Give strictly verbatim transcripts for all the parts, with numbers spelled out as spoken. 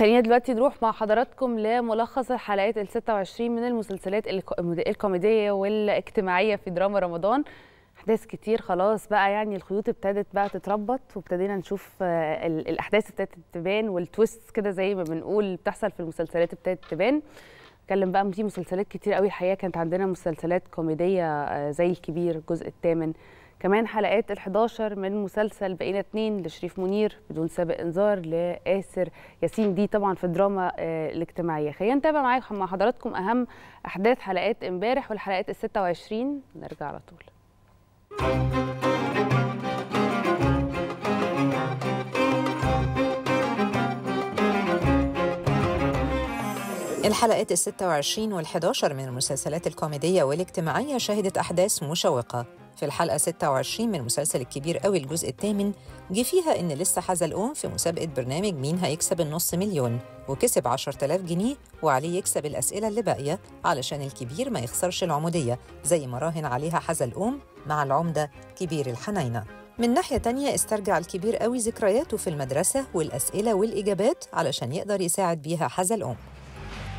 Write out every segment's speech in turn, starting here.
خلينا دلوقتي نروح مع حضراتكم لملخص الحلقات ال ستة وعشرين من المسلسلات الكوميديه والاجتماعيه في دراما رمضان. احداث كتير خلاص بقى، يعني الخيوط ابتدت بقى تتربط وابتدينا نشوف الاحداث ابتدت تبان، والتويست كده زي ما بنقول بتحصل في المسلسلات ابتدت تبان. اتكلم بقى في مسلسلات كتير قوي الحقيقه، كانت عندنا مسلسلات كوميديه زي الكبير الجزء الثامن، كمان حلقات الحداشر من مسلسل بقينا اثنين لشريف منير، بدون سابق انذار لأسر ياسين، دي طبعا في الدراما الاجتماعيه. خلينا نتابع معاكم مع حضراتكم اهم احداث حلقات امبارح والحلقات ال ستة وعشرين، نرجع على طول. الحلقات ال ستة وعشرين والحداشر من المسلسلات الكوميديه والاجتماعيه شهدت احداث مشوقه. في الحلقة ستة وعشرين من مسلسل الكبير قوي الجزء الثامن جه فيها إن لسه حزلقوم في مسابقة برنامج مين هيكسب النص مليون، وكسب عشرة آلاف جنيه وعليه يكسب الأسئلة اللي باقية علشان الكبير ما يخسرش العمودية زي ما راهن عليها حزلقوم مع العمدة كبير الحنينة. من ناحية تانية استرجع الكبير قوي ذكرياته في المدرسة والأسئلة والإجابات علشان يقدر يساعد بيها حزلقوم.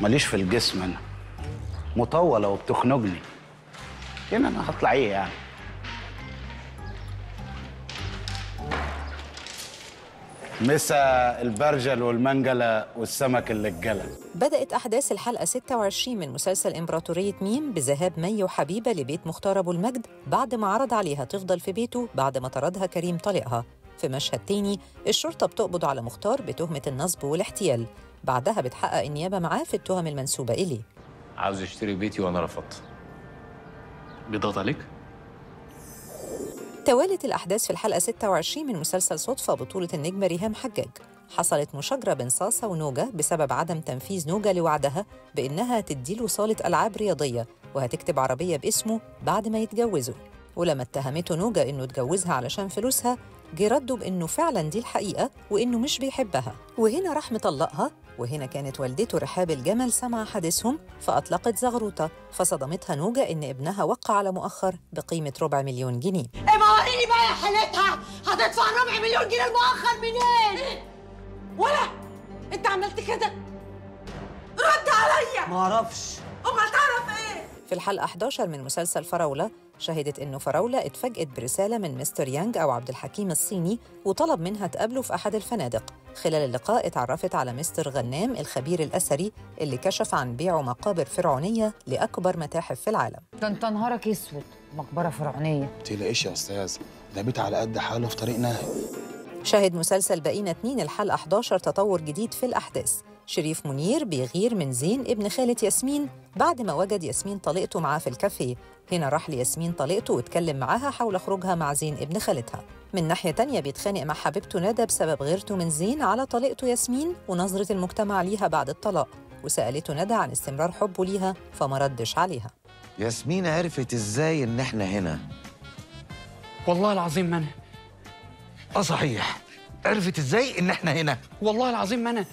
ماليش في الجسم، أنا مطولة وبتخنجني، هنا أنا هطلع إيه يعني؟ مسا البرجل والمنجلة والسمك اللي اتجلى. بدأت أحداث الحلقة ستة وعشرين من مسلسل إمبراطورية ميم بذهاب مي وحبيبة لبيت مختار أبو المجد بعد ما عرض عليها تفضل في بيته بعد ما طردها كريم طليقها. في مشهد تاني الشرطة بتقبض على مختار بتهمة النصب والاحتيال، بعدها بتحقق النيابة معاه في التهم المنسوبة إليه. عاوز يشتري بيتي وأنا رفضت. بيضغط عليك؟ توالت الأحداث في الحلقة ستة وعشرين من مسلسل صدفة بطولة النجمة ريهام حجاج. حصلت مشاجرة بين صاصة ونوجة بسبب عدم تنفيذ نوجة لوعدها بإنها تديله صالة ألعاب رياضية وهتكتب عربية باسمه بعد ما يتجوزوا، ولما اتهمته نوجة إنه اتجوزها علشان فلوسها جه رده بإنه فعلا دي الحقيقة وإنه مش بيحبها، وهنا راح مطلقها. وهنا كانت والدته رحاب الجمل سمع حديثهم فأطلقت زغروطة، فصدمتها نوجة إن ابنها وقع على مؤخر بقيمة ربع مليون جنيه. إيه ما وريني بقى يا حالتها، هتدفع ربع مليون جنيه المؤخر منين؟ ولا أنت عملت كده؟ رد عليا. ما أعرفش. أمال تعرف إيه؟ في الحلقة حداشر من مسلسل فراولة شهدت إنه فراولة اتفاجئت برسالة من مستر يانج أو عبد الحكيم الصيني وطلب منها تقابله في أحد الفنادق. خلال اللقاء اتعرفت على مستر غنام الخبير الأثري اللي كشف عن بيعه مقابر فرعونية لأكبر متاحف في العالم. ده أنت نهارك أسود، مقبرة فرعونية. متقلقيش يا أستاذ، ده بيت على قد حاله في طريق نهي. شهد مسلسل بقينا اثنين الحلقة حداشر تطور جديد في الأحداث. شريف منير بيغير من زين ابن خالة ياسمين بعد ما وجد ياسمين طليقته معاه في الكافيه. هنا راح لياسمين طليقته واتكلم معاها حول خروجها مع زين ابن خالتها. من ناحية تانية بيتخانق مع حبيبته ندى بسبب غيرته من زين على طليقته ياسمين ونظرة المجتمع ليها بعد الطلاق، وسألته ندى عن استمرار حبه ليها فما ردش عليها. ياسمين عرفت ازاي ان احنا هنا؟ والله العظيم ما انا. اه صحيح، عرفت ازاي ان احنا هنا؟ والله العظيم ما انا.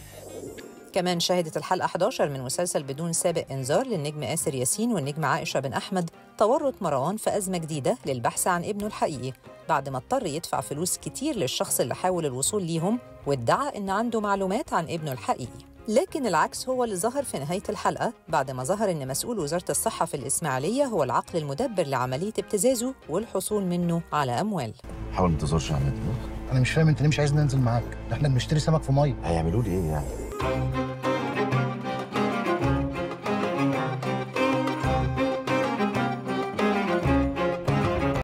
كمان شهدت الحلقة حداشر من مسلسل بدون سابق إنذار للنجم أسر ياسين والنجم عائشة بن أحمد تورط مروان في أزمة جديدة للبحث عن ابنه الحقيقي بعد ما اضطر يدفع فلوس كتير للشخص اللي حاول الوصول ليهم وادعى إن عنده معلومات عن ابنه الحقيقي، لكن العكس هو اللي ظهر في نهاية الحلقة بعد ما ظهر إن مسؤول وزارة الصحة في الإسماعيلية هو العقل المدبر لعملية ابتزازه والحصول منه على أموال. حاول ما تظهرش على النت. أنا مش فاهم أنت ليه مش عايزني أنزل معاك، إحنا بنشتري سمك في مية. هيعملوا لي إيه يعني؟